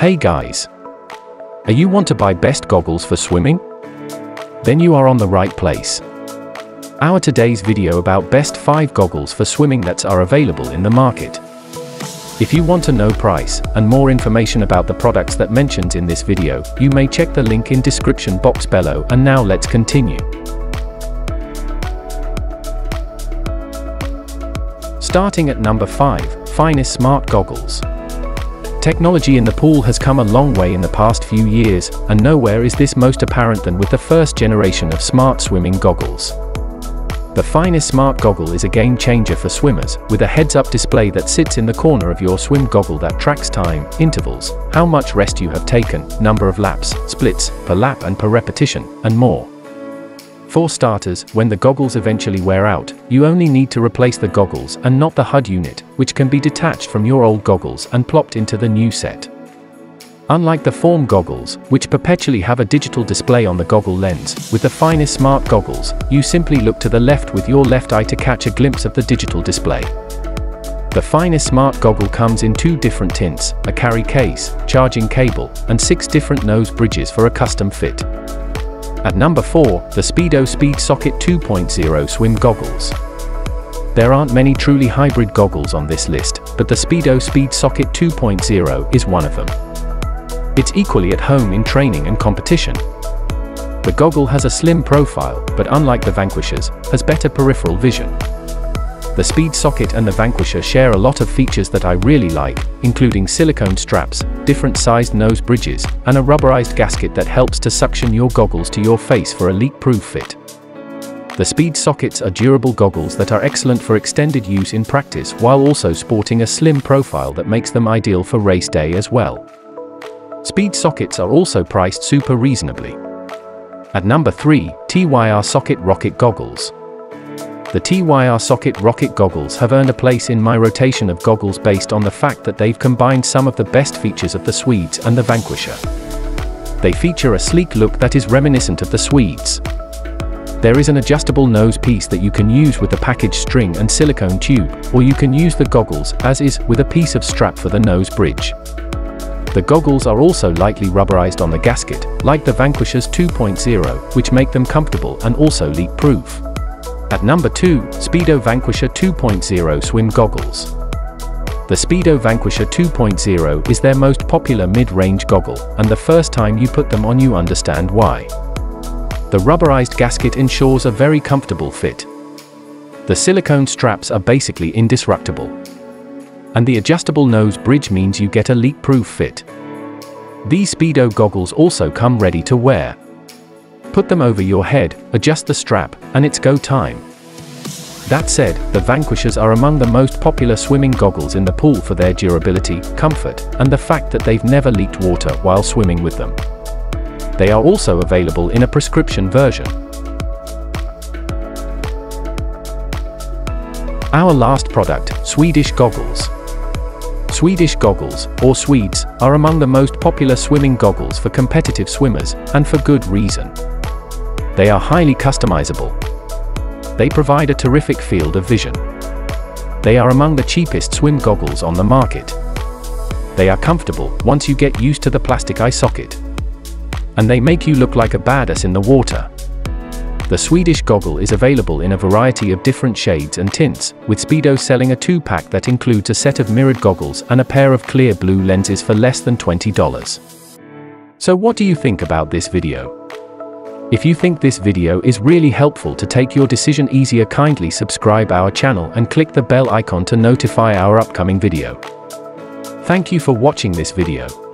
Hey guys! Are you want to buy best goggles for swimming? Then you are on the right place. Our today's video about best 5 goggles for swimming that are available in the market. If you want to know price, and more information about the products that mentioned in this video, you may check the link in description box below, and now let's continue. Starting at number 5, FINIS Smart Goggles. Technology in the pool has come a long way in the past few years, and nowhere is this most apparent than with the first generation of smart swimming goggles. The FINIS Smart Goggle is a game-changer for swimmers, with a heads-up display that sits in the corner of your swim goggle that tracks time, intervals, how much rest you have taken, number of laps, splits, per lap and per repetition, and more. For starters, when the goggles eventually wear out, you only need to replace the goggles and not the HUD unit, which can be detached from your old goggles and plopped into the new set. Unlike the FORM goggles, which perpetually have a digital display on the goggle lens, with the FINIS Smart Goggles, you simply look to the left with your left eye to catch a glimpse of the digital display. The FINIS Smart Goggle comes in 2 different tints, a carry case, charging cable, and 6 different nose bridges for a custom fit. At number 4, the Speedo Speed Socket 2.0 Swim Goggles. There aren't many truly hybrid goggles on this list, but the Speedo Speed Socket 2.0 is one of them. It's equally at home in training and competition. The goggle has a slim profile, but unlike the Vanquishers, has better peripheral vision. The Speed Socket and the Vanquisher share a lot of features that I really like, including silicone straps, different sized nose bridges, and a rubberized gasket that helps to suction your goggles to your face for a leak-proof fit. The Speed Sockets are durable goggles that are excellent for extended use in practice while also sporting a slim profile that makes them ideal for race day as well. Speed Sockets are also priced super reasonably. At number 3, TYR Socket Rocket Goggles. The TYR Socket Rocket Goggles have earned a place in my rotation of goggles based on the fact that they've combined some of the best features of the Swedes and the Vanquisher. They feature a sleek look that is reminiscent of the Swedes. There is an adjustable nose piece that you can use with the package string and silicone tube, or you can use the goggles as is with a piece of strap for the nose bridge. The goggles are also lightly rubberized on the gasket, like the Vanquishers 2.0, which make them comfortable and also leak-proof. At number 2, Speedo Vanquisher 2.0 Swim Goggles. The Speedo Vanquisher 2.0 is their most popular mid-range goggle, and the first time you put them on you understand why. The rubberized gasket ensures a very comfortable fit. The silicone straps are basically indestructible. And the adjustable nose bridge means you get a leak-proof fit. These Speedo goggles also come ready to wear. Put them over your head, adjust the strap, and it's go time. That said, the Vanquishers are among the most popular swimming goggles in the pool for their durability, comfort, and the fact that they've never leaked water while swimming with them. They are also available in a prescription version. Our last product, Swedish goggles. Swedish goggles, or Swedes, are among the most popular swimming goggles for competitive swimmers, and for good reason. They are highly customizable. They provide a terrific field of vision. They are among the cheapest swim goggles on the market. They are comfortable once you get used to the plastic eye socket. And they make you look like a badass in the water. The Swedish goggle is available in a variety of different shades and tints, with Speedo selling a 2-pack that includes a set of mirrored goggles and a pair of clear blue lenses for less than $20. So what do you think about this video? If you think this video is really helpful to take your decision easier, kindly subscribe our channel and click the bell icon to notify our upcoming video. Thank you for watching this video.